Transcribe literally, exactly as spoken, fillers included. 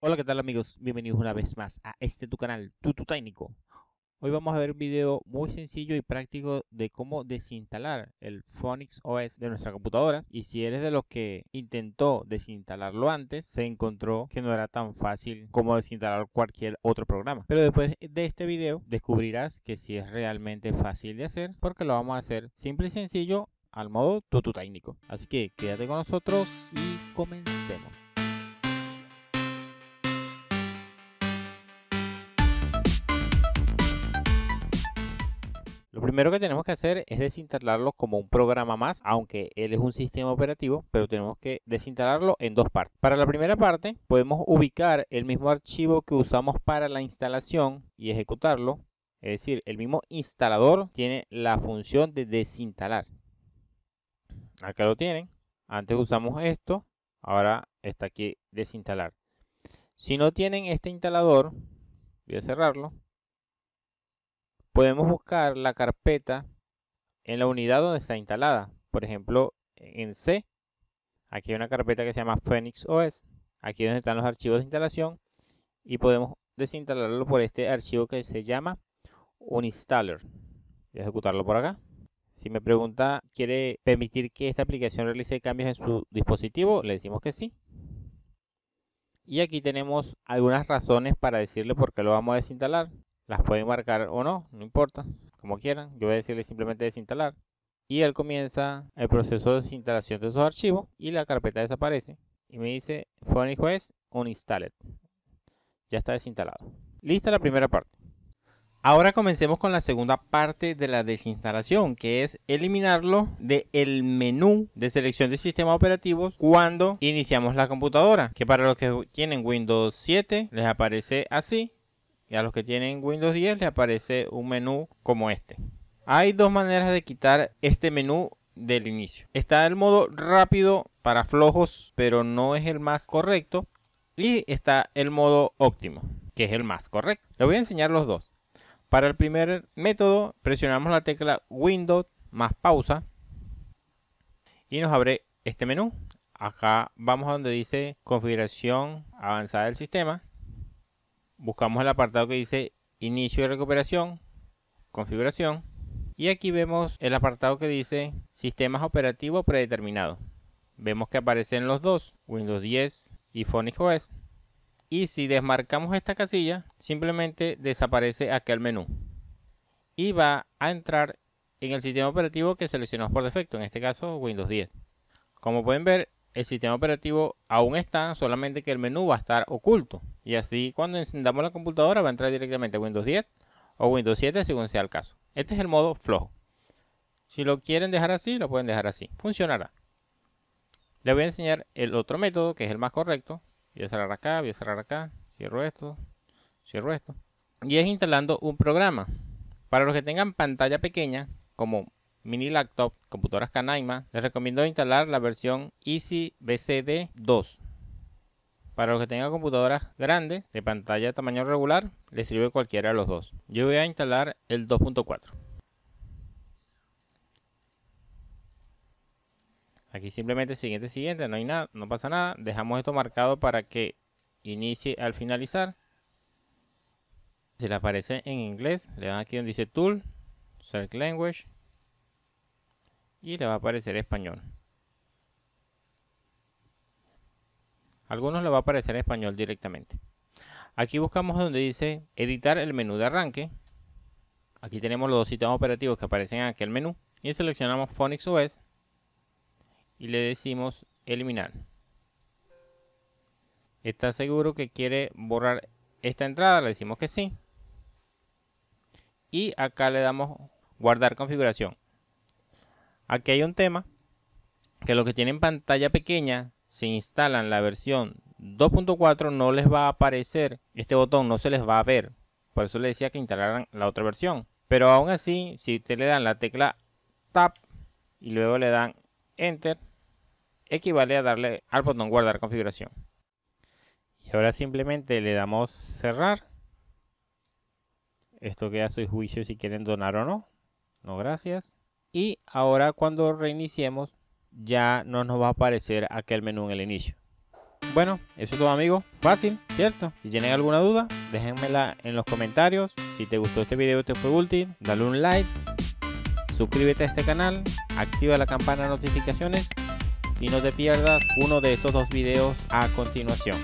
Hola, ¿qué tal amigos? Bienvenidos una vez más a este tu canal, Tutu Técnico. Hoy vamos a ver un video muy sencillo y práctico de cómo desinstalar el Phoenix O S de nuestra computadora. Y si eres de los que intentó desinstalarlo antes, se encontró que no era tan fácil como desinstalar cualquier otro programa. Pero después de este video descubrirás que sí es realmente fácil de hacer, porque lo vamos a hacer simple y sencillo al modo Tutu Técnico. Así que quédate con nosotros y comencemos. Lo primero que tenemos que hacer es desinstalarlo como un programa más, aunque él es un sistema operativo, pero tenemos que desinstalarlo en dos partes. Para la primera parte podemos ubicar el mismo archivo que usamos para la instalación y ejecutarlo, es decir, el mismo instalador tiene la función de desinstalar. Acá lo tienen, antes usamos esto, ahora está aquí desinstalar. Si no tienen este instalador, voy a cerrarlo. Podemos buscar la carpeta en la unidad donde está instalada. Por ejemplo, en C, aquí hay una carpeta que se llama Phoenix O S. Aquí es donde están los archivos de instalación. Y podemos desinstalarlo por este archivo que se llama uninstaller. Voy a ejecutarlo por acá. Si me pregunta, ¿quiere permitir que esta aplicación realice cambios en su dispositivo? Le decimos que sí. Y aquí tenemos algunas razones para decirle por qué lo vamos a desinstalar. Las pueden marcar o no, no importa, como quieran. Yo voy a decirle simplemente desinstalar. Y él comienza el proceso de desinstalación de esos archivos y la carpeta desaparece. Y me dice Phoenix O S uninstalled. Ya está desinstalado. Lista la primera parte. Ahora comencemos con la segunda parte de la desinstalación, que es eliminarlo del menú de selección de sistemas operativos cuando iniciamos la computadora. Que para los que tienen Windows siete les aparece así. Y a los que tienen Windows diez les aparece un menú como este. Hay dos maneras de quitar este menú del inicio. Está el modo rápido para flojos, pero no es el más correcto. Y está el modo óptimo, que es el más correcto. Les voy a enseñar los dos. Para el primer método presionamos la tecla Windows más pausa. Y nos abre este menú. Acá vamos a donde dice configuración avanzada del sistema. Buscamos el apartado que dice inicio y recuperación, configuración. Y aquí vemos el apartado que dice sistemas operativos predeterminados. Vemos que aparecen los dos, Windows diez y Phoenix O S. Y si desmarcamos esta casilla, simplemente desaparece aquel menú. Y va a entrar en el sistema operativo que seleccionamos por defecto, en este caso Windows diez. Como pueden ver, el sistema operativo aún está, solamente que el menú va a estar oculto. Y así cuando encendamos la computadora va a entrar directamente a Windows diez o Windows siete según sea el caso. Este es el modo flojo. Si lo quieren dejar así, lo pueden dejar así. Funcionará. Les voy a enseñar el otro método que es el más correcto. Voy a cerrar acá, voy a cerrar acá, cierro esto, cierro esto. Y es instalando un programa. Para los que tengan pantalla pequeña, como mini laptop, computadoras Canaima, les recomiendo instalar la versión EasyBCD dos. Para los que tengan computadoras grandes de pantalla tamaño regular, les sirve cualquiera de los dos. Yo voy a instalar el dos punto cuatro. Aquí simplemente siguiente, siguiente, no hay nada, no pasa nada. Dejamos esto marcado para que inicie al finalizar. Si le aparece en inglés, le dan aquí donde dice Tool, Select Language. Y le va a aparecer español. Algunos le va a aparecer en español directamente. Aquí buscamos donde dice editar el menú de arranque. Aquí tenemos los dos sistemas operativos que aparecen en aquel menú. Y seleccionamos Phoenix O S. Y le decimos eliminar. ¿Está seguro que quiere borrar esta entrada? Le decimos que sí. Y acá le damos guardar configuración. Aquí hay un tema, que los que tienen pantalla pequeña, si instalan la versión dos punto cuatro no les va a aparecer, este botón no se les va a ver. Por eso les decía que instalaran la otra versión. Pero aún así, si ustedes le dan la tecla Tab y luego le dan Enter, equivale a darle al botón guardar configuración. Y ahora simplemente le damos cerrar. Esto queda a su juicio si quieren donar o no. No, gracias. Y ahora cuando reiniciemos ya no nos va a aparecer aquel menú en el inicio. Bueno, eso es todo, amigos. Fácil, ¿cierto? Si tienen alguna duda, déjenmela en los comentarios. Si te gustó este video y te fue útil, dale un like, suscríbete a este canal, activa la campana de notificaciones y no te pierdas uno de estos dos videos a continuación.